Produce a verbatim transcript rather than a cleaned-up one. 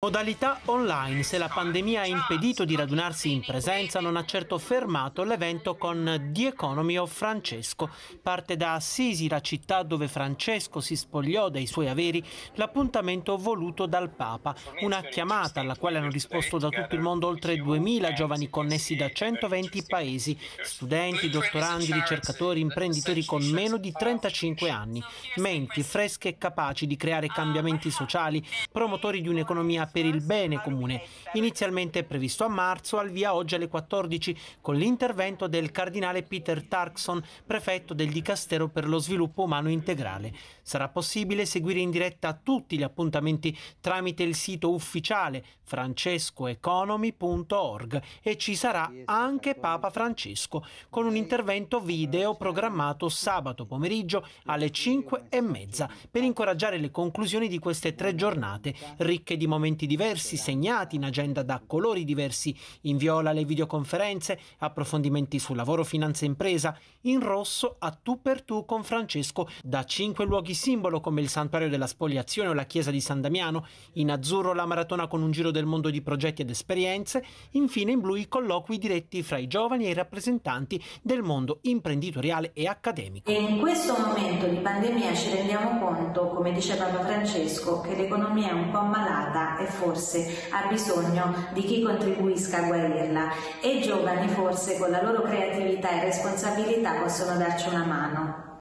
Modalità online, se la pandemia ha impedito di radunarsi in presenza non ha certo fermato l'evento con The Economy of Francesco. Parte da Assisi, la città dove Francesco si spogliò dei suoi averi, l'appuntamento voluto dal Papa. Una chiamata alla quale hanno risposto da tutto il mondo oltre duemila giovani connessi da centoventi paesi, studenti, dottorandi, ricercatori, imprenditori con meno di trentacinque anni. Menti fresche e capaci di creare cambiamenti sociali, promotori di un'economia per il bene comune. Inizialmente previsto a marzo, al via oggi alle quattordici con l'intervento del cardinale Peter Tarkson, prefetto del Dicastero per lo sviluppo umano integrale. Sarà possibile seguire in diretta tutti gli appuntamenti tramite il sito ufficiale francesco economy punto org e ci sarà anche Papa Francesco con un intervento video programmato sabato pomeriggio alle cinque e mezza per incoraggiare le conclusioni di queste tre giornate ricche di momenti diversi, segnati in agenda da colori diversi, in viola le videoconferenze, approfondimenti su lavoro, finanza e impresa, in rosso a tu per tu con Francesco da cinque luoghi simbolo come il santuario della Spogliazione o la chiesa di San Damiano, in azzurro la maratona con un giro del mondo di progetti ed esperienze, infine in blu i colloqui diretti fra i giovani e i rappresentanti del mondo imprenditoriale e accademico. In questo momento di pandemia ci rendiamo conto, come diceva Papa Francesco, che l'economia è un po' malata e forse ha bisogno di chi contribuisca a guarirla, e i giovani forse con la loro creatività e responsabilità possono darci una mano.